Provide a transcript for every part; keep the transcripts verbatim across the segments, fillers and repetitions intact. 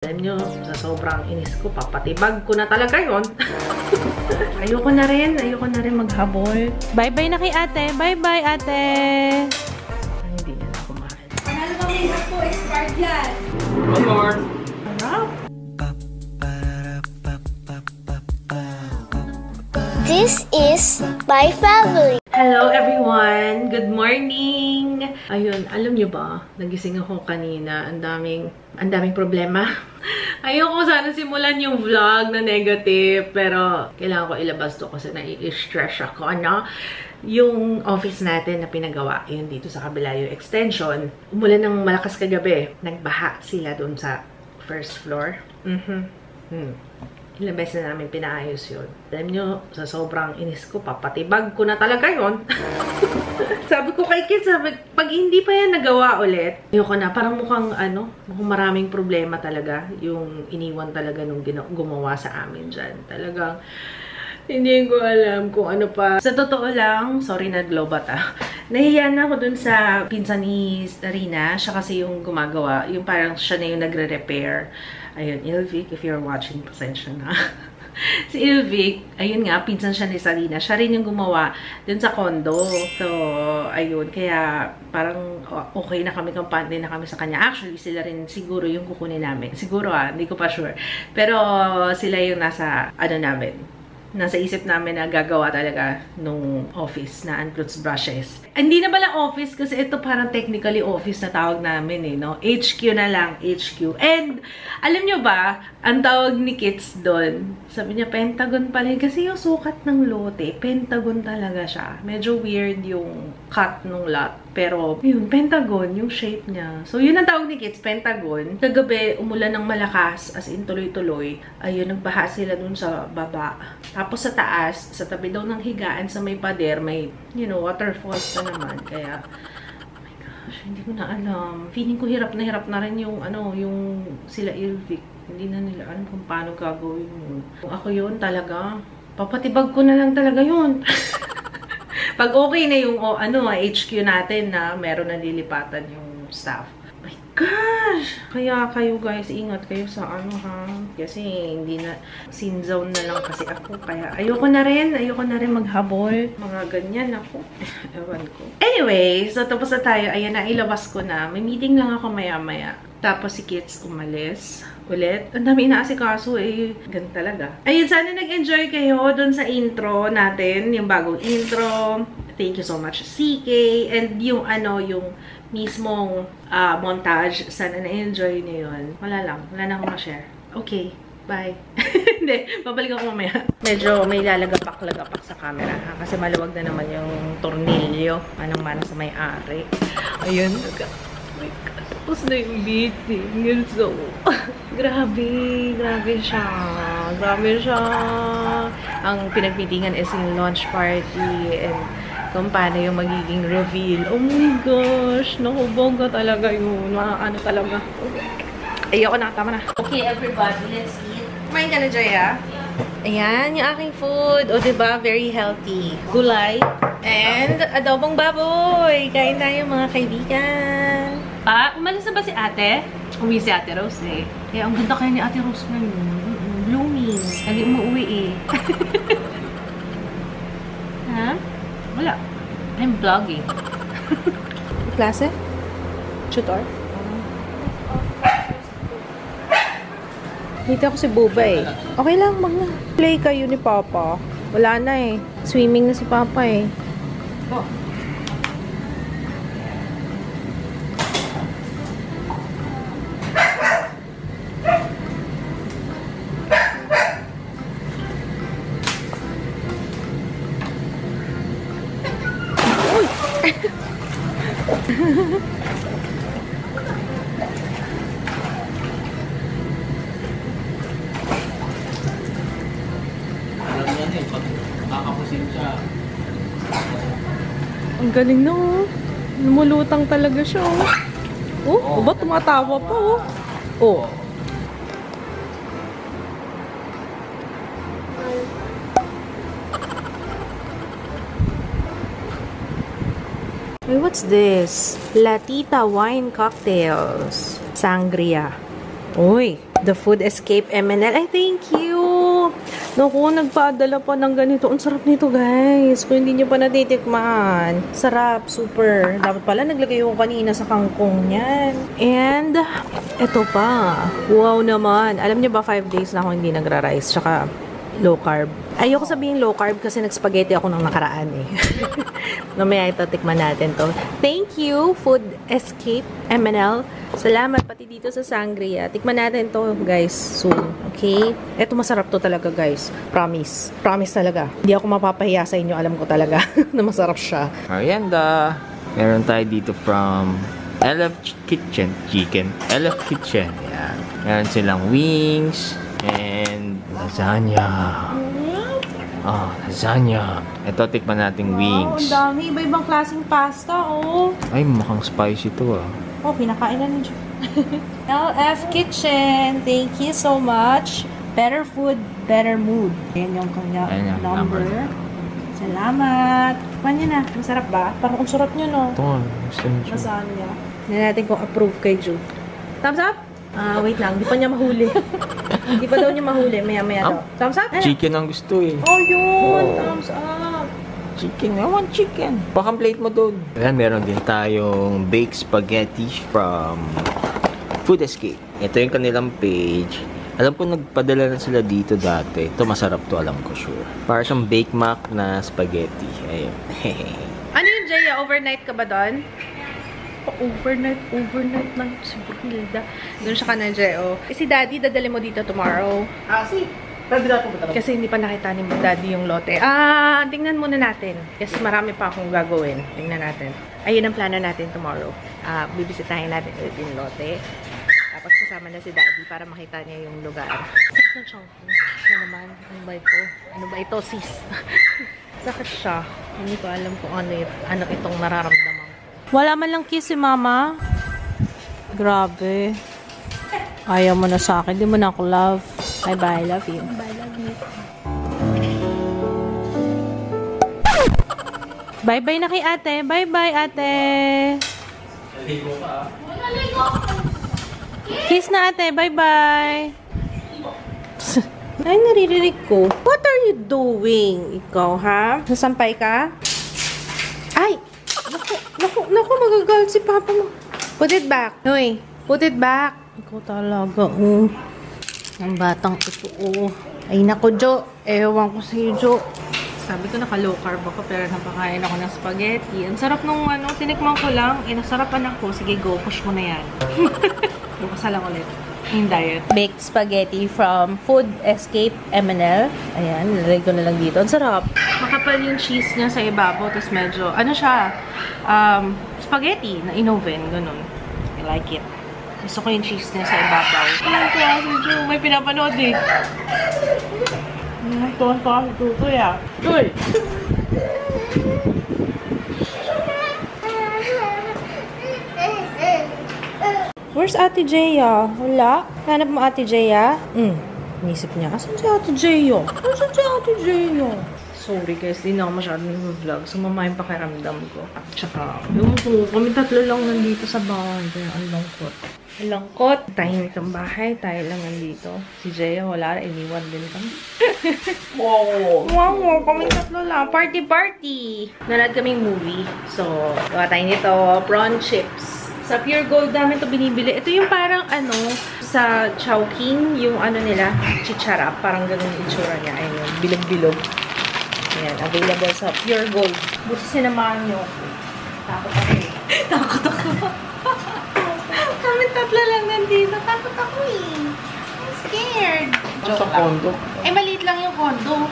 Alam nyo, sa sobrang inis ko, papatibag ko na talaga yun. Ayoko na rin. Ayoko na rin maghabol. Bye-bye na kay ate. Bye-bye, ate. Ay, hindi na na kumain. Panalo kang makeup po. Expired yan. One more. Harap. This is my family. Hello everyone! Good morning! Ayun, alam nyo ba? Nagising ako kanina. Ang daming, ang daming problema. Ayoko sana simulan yung vlog na negative. Pero, kailangan ko ilabas to kasi nai-stress ako, ano? Yung office natin na pinagawa, yun dito sa Kabilayo Extension. Umulan ng malakas kagabi. Nagbaha sila doon sa first floor. Mm-hmm. Hmm. Ilang beses na namin pinaayos yun. Alam nyo, sa sobrang inis ko, papatibag ko na talaga yun. Sabi ko kay Kids, sabi, pag hindi pa yan nagawa ulit, ayoko na, parang mukhang ano, mukhang maraming problema talaga yung iniwan talaga nung gumawa sa amin dyan. Talagang, hindi ko alam kung ano pa. Sa totoo lang, sorry na globat ah. Nahiya na ako dun sa pinsan ni Sarina. Siya kasi yung gumagawa. Yung parang siya na yung nagre-repair. Ayun, Ilvick, if you're watching, pasensya na. Si Ilvick, ayun nga, pinsan siya ni Sarina. Siya rin yung gumawa dun sa condo. So, ayun, kaya parang okay na kami, kampante na kami sa kanya. Actually, sila rin siguro yung kukunin namin. Siguro ah, hindi ko pa sure. Pero sila yung nasa, ano namin, nasa isip namin na gagawa talaga nung office na AnneClutz brushes. Hindi na pala office kasi ito parang technically office na tawag namin eh, no? H Q na lang, H Q. And, alam nyo ba, ang tawag ni Kids doon, sabi niya, Pentagon pala yun. Kasi yung sukat ng lote, Pentagon talaga siya. Medyo weird yung cut nung lot. Pero, yun, Pentagon, yung shape niya. So, yun ang tawag ni Kids, Pentagon. Kagabi, umulan ng malakas, as in tuloy-tuloy. Ayun, nagbaha sila dun sa baba. Tapos sa taas, sa tabi daw ng higaan, sa may pader, may, you know, waterfalls na naman. Kaya, oh my gosh, hindi ko na alam. Feeling ko hirap na hirap na rin yung, ano, yung sila Ilvick. Hindi na nila alam kung paano gagawin mo. Kung ako yun talaga, papatibag ko na lang talaga yun. Pag okay na yung oh, ano, H Q natin na meron na lilipatan yung staff. My gosh! Kaya kayo guys, ingat kayo sa ano ha. Kasi hindi na, sin zone na lang kasi ako. Kaya ayoko na rin, ayoko na rin maghabol. Mga ganyan ako. Ewan ko. Anyway, so tapos na tayo. Ayan na, ilabas ko na. May meeting lang ako maya-maya. Tapos si Kids umalis ulit. Ang dami inaasikaso eh. Ganun talaga. Ayun, sana nag-enjoy kayo dun sa intro natin. Yung bagong intro. Thank you so much, C K. And yung ano, yung mismong uh, montage. Sana na-enjoy niyo yun. Wala lang. Wala na akong ma-share. Okay. Bye. Hindi. Babalik ako mamaya. Medyo may lalagapak-lagapak sa camera ha? Kasi maluwag na naman yung tornilyo. Manang-manang sa may-ari. Ayun. Oh my God. Tapos na yung beating. Yun so. Grabe. Grabe siya. Grabe siya. Ang pinagmitingan is yung launch party and kung paano yung magiging reveal. Oh my gosh. Naku, bongga talaga yun. Ano talaga. Ayoko na. Tama na. Okay, everybody. Let's eat. Kumain ka na, Jaya. Ayan, yung aking food. O, diba? Very healthy. Gulay. And adobong baboy. Kain tayo, mga kaibigan. Pa, umalis na ba si ate? Uwi si ate Rose eh. Kaya ang ganda kayo ni ate Rose ngayon. Blooming. Lagi umuwi eh. Ha? Wala. I'm vlogging. Klase? Tutor? Dito ako si Buba eh. Okay lang, mag-play kayo ni Papa. Wala na eh. Swimming na si Papa eh. Oh. Ang galing na oh. Lumulutang talaga siya oh. Oh, oh, ba't tumatawa pa oh? Oh. Hey, what's this? Latita wine cocktails. Sangria. Uy. The Food Escape M N L. Ay, thank you! Naku, nagpaadala pa ng ganito. Ang sarap nito, guys. Kung hindi nyo pa natitikman. Sarap, super. Dapat pala naglagay ko kanina sa kangkong niyan. And, eto pa. Wow naman. Alam nyo ba, five days na ako hindi nagra-rice. Tsaka, low carb. Ayoko sabihin low carb kasi nag-spaghetti ako nang nakaraan eh. Namaya ito, tikman natin to. Thank you, Food Escape M N L. Salamat pati dito sa sangria. Tikman natin to, guys, soon. Okay? Eto, masarap to talaga, guys. Promise. Promise talaga. Hindi ako mapapahiya sa inyo. Alam ko talaga na masarap siya. Merienda. Meron tayo dito from Elef Kitchen. Chicken. Elef Kitchen. Yan. Meron silang wings. And lasagna. Ah, lasagna. Ito, tikman natin wings. Wow, ang dami. Iba-ibang klaseng pasta, oh. Ay, mukhang spicy to, ah. Oh, pinakain na ninyo. L F Kitchen, thank you so much. Better food, better mood. Ayan yung kanya Ayan, number. number. Salamat. Kumain na. Masarap ba? Parang ang sarap nyo, no? Ito, masarap niya. Hindi natin kung approve kay Jude. Thumbs up? Ah, uh, wait lang. Hindi pa niya mahuli. Hindi pa daw niya mahuli. Maya-maya daw. Thumbs up? Chicken ang gusto, eh. Oh, yun. Oh. Thumbs up. Chicken. I want chicken. Pakamplate mo doon. Ayan, meron din tayong baked spaghetti from Food Escape. Ito yung kanilang page. Alam ko nagpadala na sila dito dati. Ito masarap to, alam ko sure. Para siyang bake mac na spaghetti. Ayun. Ano yung Jaya? Overnight ka ba doon? Oh, overnight, overnight lang. Super hilda. Doon siya ka na, Jaya. Eh, si Daddy, dadali mo dito tomorrow. Ah, si? Kasi hindi pa nakita ni Daddy yung lote. Ah, tingnan muna natin. Yes, marami pa akong gagawin. Tingnan natin. Ayun ang plano natin tomorrow. Ah, bibisitahin natin ulit yung lote. Tapos kasama na si Daddy para makita niya yung lugar. Sakit ng Chow King. Ano naman? Ano ba ito? Ano ba ito, sis? Sakit siya. Hindi ko alam kung ano, it, ano itong nararamdaman. Wala man lang kiss si Mama. Grabe. Ayaw mo na sa akin. Di mo na ako love. Bye bye, love you. Bye, love you. Bye bye na kay ate. Bye bye, ate. Naligo ka. Naligo ka. Kiss na, ate. Bye bye. Ay, naririnig ko. What are you doing? Ikaw, ha? Nasampay ka? Ay! Naku, naku, naku, magagalit si Papa mo. Put it back. Uy, put it back. Ikaw talaga, oh. Ang batang ito, oo. Ay, naku, Jo. Ewan ko sa'yo, Jo. Sabi ko, naka-low carb ako, pero napakain ako ng spaghetti. Ang sarap nung, ano, tinikman ko lang. Eh, nasarapan ako. Sige, go. Push mo na yan. Lukasalang ulit. In diet. Baked spaghetti from Food Escape M N L. Ayan, nalagay ko na lang dito. Ang sarap. Makapal yung cheese niya sa ibabaw. Tapos medyo, ano siya, um, spaghetti na in-oven. Ganun. I like it. Gusto ko yung cheese niya sa ibabaw. Alam ko ah, si Joe. May pinapanood eh. Ang tuwan-tuwan si Tutoy ah. Joy! Where's Ate Jaya? Wala? Hanap mo Ate Jaya? Hmm. Inisip niya, asan si Ate Jaya? Asan si Ate Jaya? Sorry guys, di na ako masyado nag-vlog. Sumama yung pakiramdam ko. At saka, yung po, kami tatlo lang nandito sa bahay. Kaya ang lungkot. Ang lungkot. Tahimik ang bahay. Tayo lang nandito. Si Jaya, wala. Iniwan din kami. Wow! Wow! Kami tatlo lang. Party party! Nalad kaming movie. So, gawa tayo nito. Prawn chips. Sa Pure Gold, dami ito binibili. Ito yung parang ano, sa Chow King, yung ano nila, chichara. Parang ganun itsura niya. Ayun, bilog-bilog. Ayan, available sa Pure Gold. Buti sinamahan niyo ako. Takot ako eh. Takot ako. Kami tatlo lang nandito. Takot ako eh. I'm scared. Sa condo? Eh, maliit lang yung condo.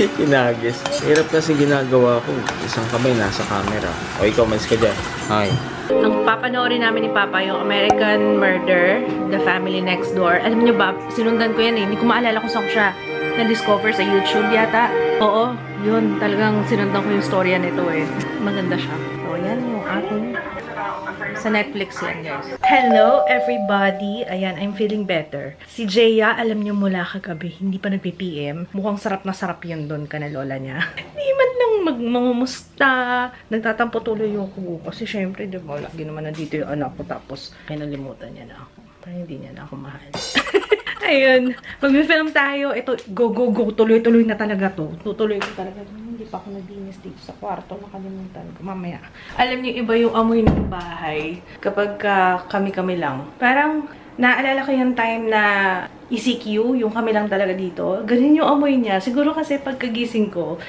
Kinagis. Hirap kasi ginagawa ko. Isang kamay nasa camera. O ikaw, mas ka dyan. Hi. Ang papanoorin namin ni Papa, yung American Murder, The Family Next Door. Alam niyo ba, sinundan ko yan eh. Hindi ko maalala kung saan ko siya. na-discover sa YouTube yata. Oo, yun. Talagang sinundan ko yung storya nito eh. Maganda siya. So, yan yung aking sa Netflix yan, guys. Hello, everybody! Ayan, I'm feeling better. Si Jeya, alam niyo mula kagabi, hindi pa nag-P P M. Mukhang sarap na sarap yun doon ka na lola niya. Hindi man lang magmumusta. Nagtatampo tuloy yung kubo. Kasi syempre, di ba, lagi naman nandito yung anak ko. Tapos, kinalimutan niya na ako. Parang hindi niya na ako mahal. Ayun. Mag-film tayo. Ito, go, go, go. Tuloy-tuloy na talaga to. Tutuloy ko talaga. Hindi pa ako naglinis dito sa kwarto. Nakalimutan ko. Mamaya. Alam niyo, iba yung amoy ng bahay kapag kami-kami uh, lang. Parang, naalala ko yung time na E C Q, yung kami lang talaga dito. Ganun yung amoy niya. Siguro kasi pagkagising ko,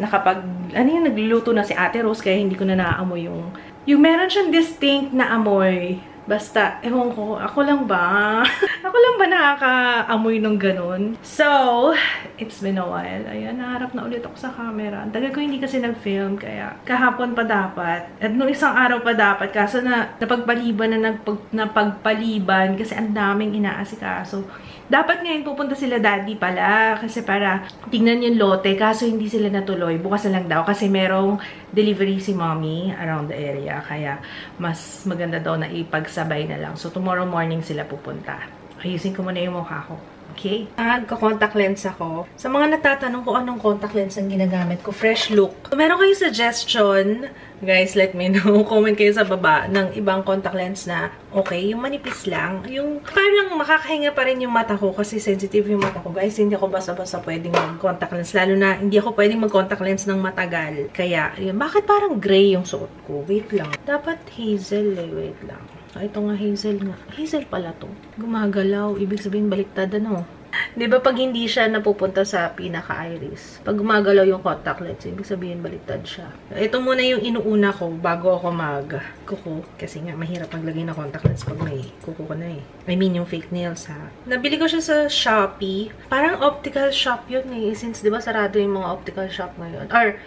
nakapag, ano yung nagluluto na si Ate Rose, kaya hindi ko na naaamoy yung, yung meron siyang distinct na amoy. Basta, ewan ko, ako lang ba? Ako lang ba nakakaamoy nung ganun? So, it's been a while. Ayan, naharap na ulit ako sa camera. Ang tagal ko hindi kasi nag-film, kaya kahapon pa dapat. At nung isang araw pa dapat, kaso na napagpaliban na nagpag, napagpaliban kasi ang daming inaasikaso. Dapat ngayon pupunta sila daddy pala kasi para tingnan yung lote, kaso hindi sila natuloy. Bukas na lang daw kasi merong delivery si mommy around the area, kaya mas maganda daw na ipagsabay na lang. So, tomorrow morning sila pupunta. Ayusin ko muna yung mukha ko. Okay? Nagko-contact lens ako. Sa mga natatanong ko anong contact lens ang ginagamit ko, Fresh Look. Kung meron kayong suggestion, guys, let me know. Comment kayo sa baba ng ibang contact lens na okay, yung manipis lang. Yung parang makakahinga pa rin yung mata ko kasi sensitive yung mata ko. Guys, hindi ako basta-basta pwedeng mag-contact lens. Lalo na, hindi ako pwedeng mag-contact lens ng matagal. Kaya, yun. Bakit parang gray yung suot ko? Wait lang. Dapat hazel eh. Wait lang. Ito nga, hazel nga. Hazel pala to. Gumagalaw. Ibig sabihin, baliktad, ano? Di ba pag hindi siya napupunta sa pinaka-iris, pag gumagalaw yung contact lens, ibig sabihin, baliktad siya. Ito muna yung inuuna ko bago ako mag-kuko. Kasi nga, mahirap maglagay na contact lens pag may kuko ko na eh. I mean, yung fake nails, ha? Nabili ko siya sa Shopee. Parang optical shop yun eh. Since, di ba, sarado yung mga optical shop ngayon. Or,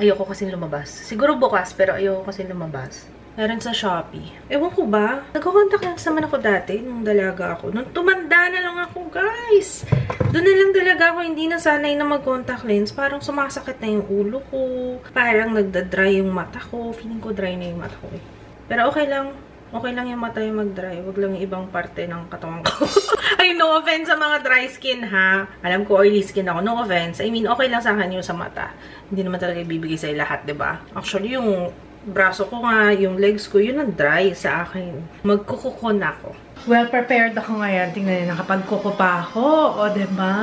ayoko kasi lumabas. Siguro bukas, pero ayoko kasi lumabas. Meron sa Shopee. Ewan ko ba? Nagko-contact lang naman ako dati nung dalaga ako. Nung tumanda na lang ako, guys! Doon na lang dalaga ako, hindi na sanay na mag-contact lens. Parang sumasakit na yung ulo ko. Parang nagda-dry yung mata ko. Feeling ko dry na yung mata ko eh. Pero okay lang. Okay lang yung mata yung mag-dry. Huwag lang yung ibang parte ng katawan ko. Ay, no offense sa mga dry skin, ha? Alam ko, oily skin ako. No offense. I mean, okay lang sa akin yung sa mata. Hindi naman talaga ibibigay sa'yo lahat, diba? Actually, yung braso ko nga, yung legs ko, yun ang dry sa akin. Magkukuko na ako. Well prepared ako ngayon. Tingnan nyo, nakapagkuko pa ako. O, diba?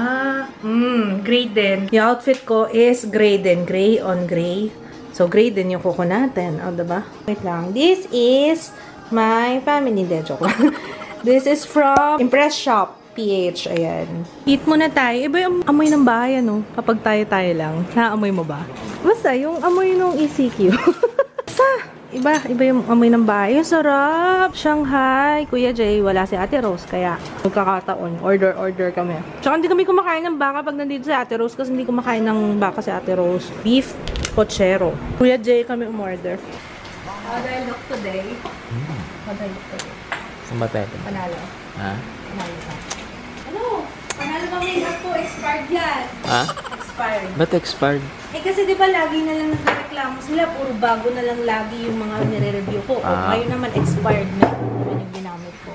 Mm, gray din. Yung outfit ko is gray din. Gray on gray. So, gray din yung kuko natin. O, diba? Wait lang. This is my family. De, joke lang. This is from Impress Shop P H. Ayan. Eat muna tayo. Iba yung amoy ng bahay, ano? Kapag tayo-tayo lang. Naamoy mo ba? Basta, yung amoy ng E C Q. Iba, iba yung amoy ng bahay. Yung sarap! Shanghai! Kuya Jay, wala si Ate Rose. Kaya, magkakataon. Order, order kami. Tsaka hindi kami kumakain ng baka pag nandito si Ate Rose kasi hindi kumakain ng baka si Ate Rose. Beef pochero. Kuya Jay kami umorder. How do I look today? Mm. How do I look today? Saan ba tayo? Panalo. Ha? Panalo ka. Ano? Panalo ka makeup ko. Expired yan. Ha? Expired. Ba't expired? Eh kasi diba lagi na lang nagreklamo sila, puro bago na lang lagi yung mga nire-review ko. O ah. Ngayon naman expired na naman yung ginamit ko.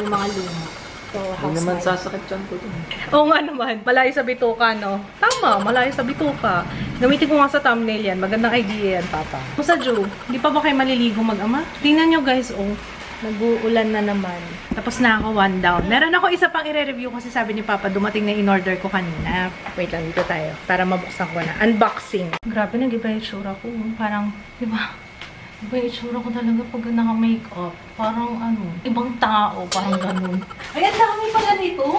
Yung mga luma. So, house naman life. Sasakit dyan ko dun. Oo nga naman, malayo sa bituka, no? Tama, malayo sa bituka. Gamitin ko nga sa thumbnail yan, magandang idea yan, Papa. Musa Joe, di pa ba kayo maliligo mag-ama? Tingnan nyo guys, oh. Nag-uulan na naman. Tapos na ako one down. Meron ako isa pang i-review kasi sabi ni Papa, dumating na in-order ko kanina. Wait lang, dito tayo. Para mabuksan ko na. Unboxing. Grabe, nag-iba yung itsura ko. Parang, di ba? Iba yung itsura ko talaga pag naka-makeup. Parang ano, ibang tao. Parang ganun. Ay, ang dami pala nito.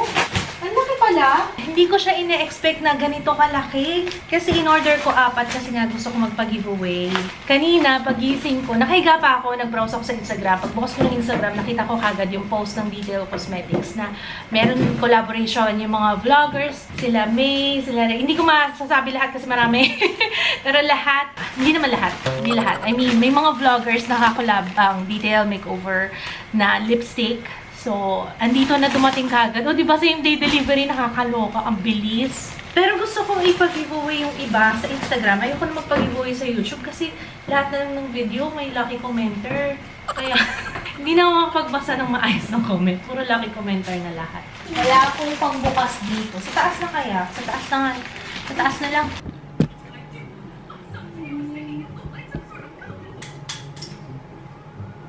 Ang laki pala. Hindi ko siya ine-expect na ganito kalaki. Kasi in-order ko apat kasi nga gusto ko magpa-giveaway. Kanina, pagising ko, nakahiga pa ako, nag-browse ako sa Instagram. Pagbukas ko ng Instagram, nakita ko kagad yung post ng Detail Cosmetics na meron yung collaboration yung mga vloggers. Sila May, sila... Hindi ko masasabi lahat kasi marami. Pero lahat, hindi naman lahat. Hindi lahat. I mean, may mga vloggers na nakakolab ang Detail Makeover na lipstick. So, andito na dumating kagad. O, diba same day delivery, nakakaloka. Ang bilis. Pero gusto kong ipag-giveaway yung iba sa Instagram. Ayoko na magpag-giveaway sa YouTube kasi lahat na lang ng video may lucky commenter. Kaya hindi na ako makapagbasa ng maayos ng comment. Puro lucky commenter na lahat. Wala akong pangbukas dito. Sa taas na kaya? Sa taas na nga. Sa taas na lang.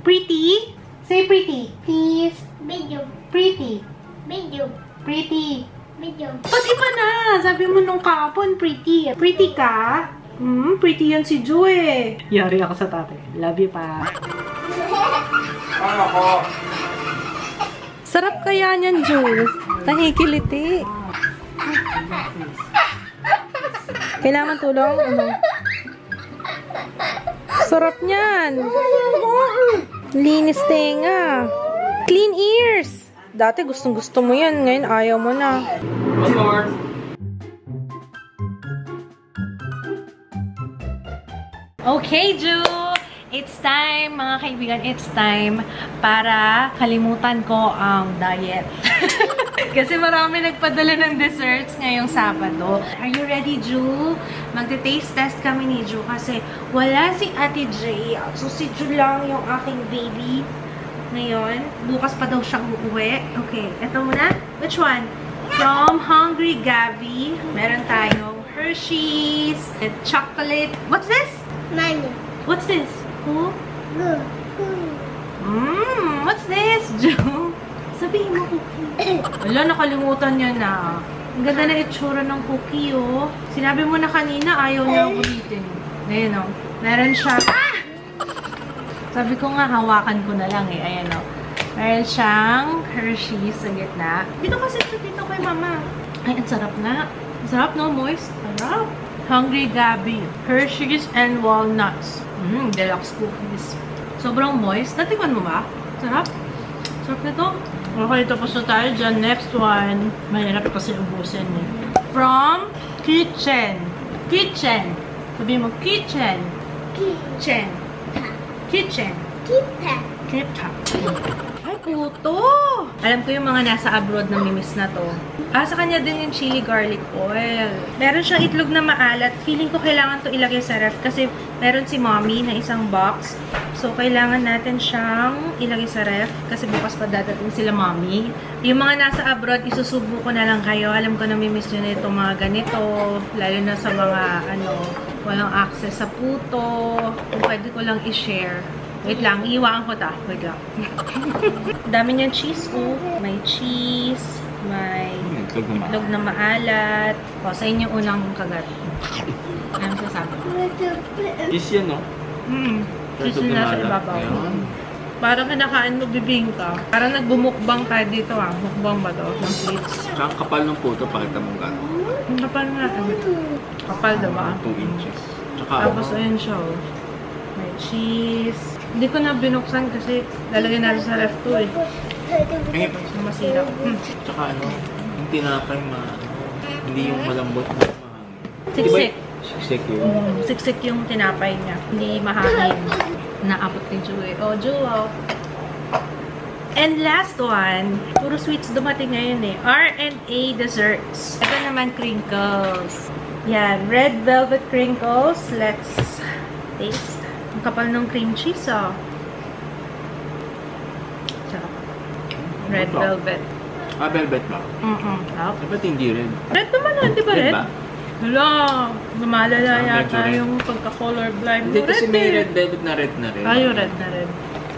Pretty? Say pretty. Please. Medium. Pretty. Medium. Pretty. Medium. Ba't iba na? Sabi mo nung kapon, pretty. Pretty ka? Hmm, pretty yan si Joe eh. Yari ako sa tate. Love you pa. Sarap kaya niyan, Joe. Nangikiliti. Kailangan tulong? Ano? Sarap niyan. Linis tenga. Clean ears. Dati gustong-gusto mo yan. Ngayon ayaw mo na. Okay, Ju! It's time, mga kaibigan. It's time para kalimutan ko ang diet. Kasi marami nagpadala ng desserts ngayong Sabado. Are you ready, Ju? Magte-taste test kami ni Ju kasi wala si Ate Jay. So, si Ju lang yung aking baby ngayon. Bukas pa daw siyang uuwi. Okay, eto muna. Which one? From Hungry Gabi, meron tayong Hershey's, chocolate. What's this? Nani. What's this? Who? Who. Mmm, what's this, Joe? Sabihin mo, cookie. Wala, nakalimutan niya na. Ang ganda na itsura ng cookie, oh. Sinabi mo na kanina, ayaw niya ulitin. Ayan, oh. Meron siya. Ah! Sabi ko nga, hawakan ko na lang, eh. Ayan, oh. Meron siyang Hershey's sa gitna. Dito kasi ito, dito kay mama. Ay, ang sarap nga. Ang sarap, no? Moist. Sarap. Hungry Gabi. Hershey's and walnuts. Mmm, deluxe cookies. Sobrang moist. Natikman mo ba? Sarap. Sarap nito. Okay, tapos na tayo dyan. Next one. Mahirap kasi ubusin eh. From Kitchen. Kitchen. Sabi mo, Kitchen. Kitchen. Kitchen. Kitchen. Kitchen. Ay, puto! Alam ko yung mga nasa abroad na mimis na to. Ah, sa kanya din yung chili garlic oil. Meron siyang itlog na maalat. Feeling ko kailangan to ilagay sa ref kasi meron si mommy na isang box. So, kailangan natin siyang ilagay sa ref kasi bukas pa dadating sila mommy. Yung mga nasa abroad, isusubo ko na lang kayo. Alam ko na mimis nyo na itong mga ganito. Lalo na sa mga, ano, walang access sa puto. Kung pwede ko lang i-share. Wait lang, iiwaan ko ta. Wait lang. Dami niyang cheese, oh. May cheese, may itlog na maalat. O, sa inyo unang kagat. Anong sasabi? Cheese yan, no? Hmm. Cheese yung nasa ibabaw. Parang kinakaan mo, bibing ka. Parang nagbumukbang ka dito, ah. Mukbang ba to? Ng plates. Saka kapal ng puto, pakita mong gano'n. Ang kapal nga. Kapal, diba? two inches. Tapos, ayun siya, oh. May cheese. Hindi ko na binuksan kasi lalagyan natin sa ref to eh. Ay, masira. Hmm. Tsaka ano, yung tinapay ma... Hindi yung malambot na mahangin. Siksik. Siksik yun. Mm, siksik yung tinapay niya. Hindi mahangin. Naapot ni Joe. Oh, Joe, oh. And last one. Puro sweets dumating ngayon eh. R and A Desserts. Ito naman crinkles. Yan, red velvet crinkles. Let's taste. Ang kapal ng cream cheese, oh. Sarap. Red velvet. Ah, velvet ba? Mm-mm. Dapat hindi red. Red naman na, di ba red? Hala, lumalala yata yung pagka-colorblind. Hindi kasi may red velvet na red na red. Ayaw, red na red.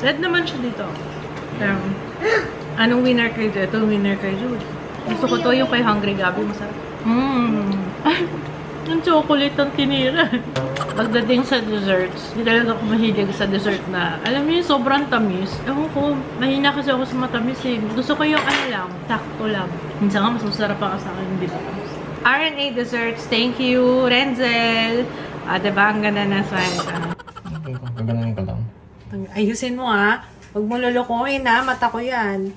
Red naman siya dito. Anong winner kayo dito? Ito winner kayo dito. Gusto ko to yung kay Hungry Gabi. Masarap. Mmm. Ay, yung chocolate ang tinira. Pagdating sa desserts, hindi talaga ako mahilig sa dessert na, alam niyo, sobrang tamis. Ewan ko, mahina kasi ako sa matamis eh. Gusto ko yung ano lang, takto lang. Minsan nga, mas masarap pa ka sa akin, di ba? R and A Desserts, thank you, Renzel! Ah, diba? Ang ganda na sa akin. Ayusin mo ah. Huwag mo lulukuin ah, mata ko yan.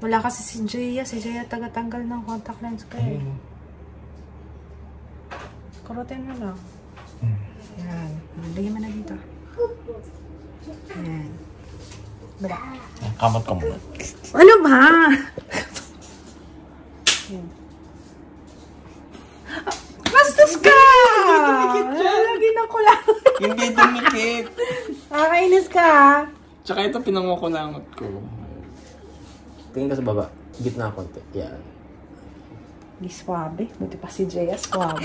Wala kasi si Jaya. Si Jaya taga-tanggal ng contact lens ko eh. Kurutin mo lang. Ayan. Lagyan mo na dito. Ayan. Bala. Kamot ka muna. Ano ba? Ayan. pinang ko lang. Hindi dumikit. Nakakainis ka, ha? Tsaka ito, pinangukulangot ko. Tingin ka sa baba. Gitna konti. Yan. Hindi swabe. Buti pa si Jaya, swabe.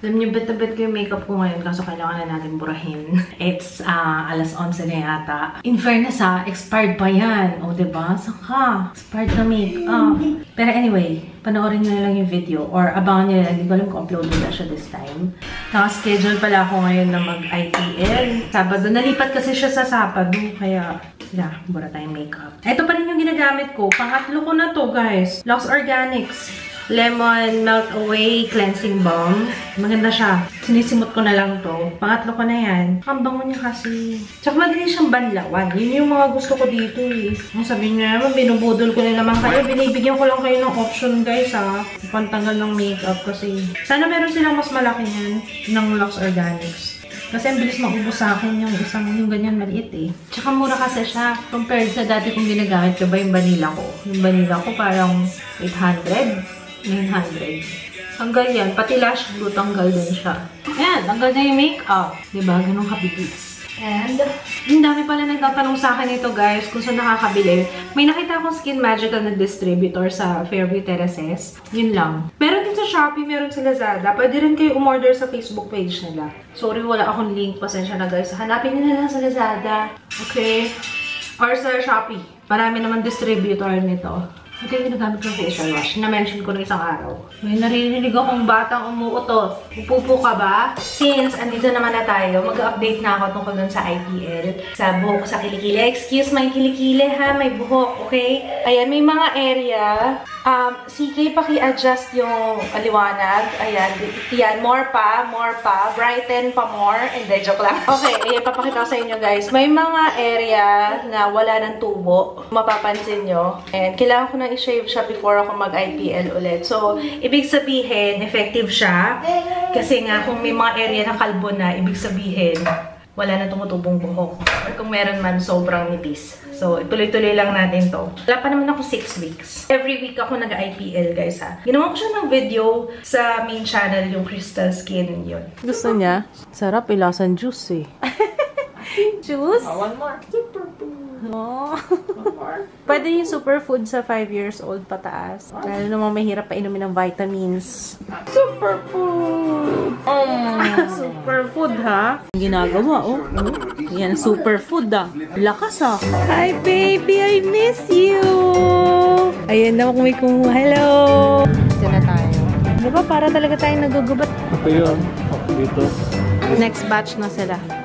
Alam niyo, bet-bet ko yung makeup ko ngayon kaso kailangan na natin burahin. It's uh, alas onse na yata. In fairness ha, expired pa yan. O, diba? Saka, expired na makeup. Pero anyway, panoorin nyo na lang yung video or abangan nyo na lang. Hindi ko alam kung uploaded na siya this time. Naka-schedule pala ako ngayon na mag-I P L. Sabado. Nalipat kasi siya sa Sabado. Kaya, yeah, bura tayong makeup. Ito pa rin yung ginagamit ko. Pangatlo ko na to, guys. Lux Organics. Lemon Melt Away Cleansing Balm. Maganda siya. Sinisimot ko na lang to. Pangatlo ko na yan. Ang bango niya kasi. Tsaka madali siyang banlawan. Yun yung mga gusto ko dito eh. Ang sabi niya naman, binubudol ko na naman kayo. Binibigyan ko lang kayo ng option guys ha. Pantanggal ng makeup kasi. Sana meron silang mas malaki yan ng Lux Organics. Kasi ang bilis maubos sa akin yung isang yung ganyan maliit eh. Tsaka mura kasi siya. Compared sa dati kong ginagamit ko ba yung vanilla ko. Yung vanilla ko parang eight hundred. nine hundred. Tanggal yan. Pati lash glue, tanggal din siya. Ayan, tanggal na yung makeup. Diba? Ganun kabigis. And, yung dami pala nagtatanong sa akin ito, guys, kung saan nakakabili. May nakita akong Skin Magical na distributor sa Fairview TerraCess. Yun lang. Meron din sa Shopee, meron sa Lazada. Pwede rin kayo umorder sa Facebook page nila. Sorry, wala akong link. Pasensya na, guys. Hanapin nyo na lang sa Lazada. Okay? Or sa Shopee. Marami naman distributor nito. Ito yung ginagamit ko facial wash. Na-mention ko na isang araw. May naririnig akong batang umuutot. Upupo ka ba? Since andito naman na tayo, mag-update na ako tungkol dun sa I P L. Sa buhok, sa kilikili. Excuse my kilikili ha, may buhok, okay? Ayan, may mga area. Um, C K, paki-adjust yung aliwanag. Ayan, yan. More pa, more pa. Brighten pa more. And then, joke lang. Okay, ayan, papakita ko sa inyo guys. May mga area na wala ng tubo. Mapapansin nyo. And kailangan ko na i-shave siya before ako mag-I P L ulit. So, ibig sabihin, effective siya. Kasi nga, kung may mga area na kalbo na, ibig sabihin, wala na tumutubong buhok. Or kung meron man, sobrang nipis. So, tuloy-tuloy lang natin to. Wala pa naman ako six weeks. Every week ako nag-I P L, guys, ha. Ginawa ko siya ng video sa main channel, yung Crystal Skin, yun. Gusto niya? Sarap, ilasan juice, eh. Juice? Oh, one more. No. Pwede yung superfood sa five years old pataas. Lalo namang mahirap pa inumin ng vitamins. Superfood! Oh, superfood ha? Ang ginagawa, oh. Yan, superfood ah. Lakas ah. Hi baby, I miss you! Ayan na kung may kumuha. Hello! Ito na tayo. Diba para talaga tayong nagugubat? Ito yun. Dito. Next batch na sila.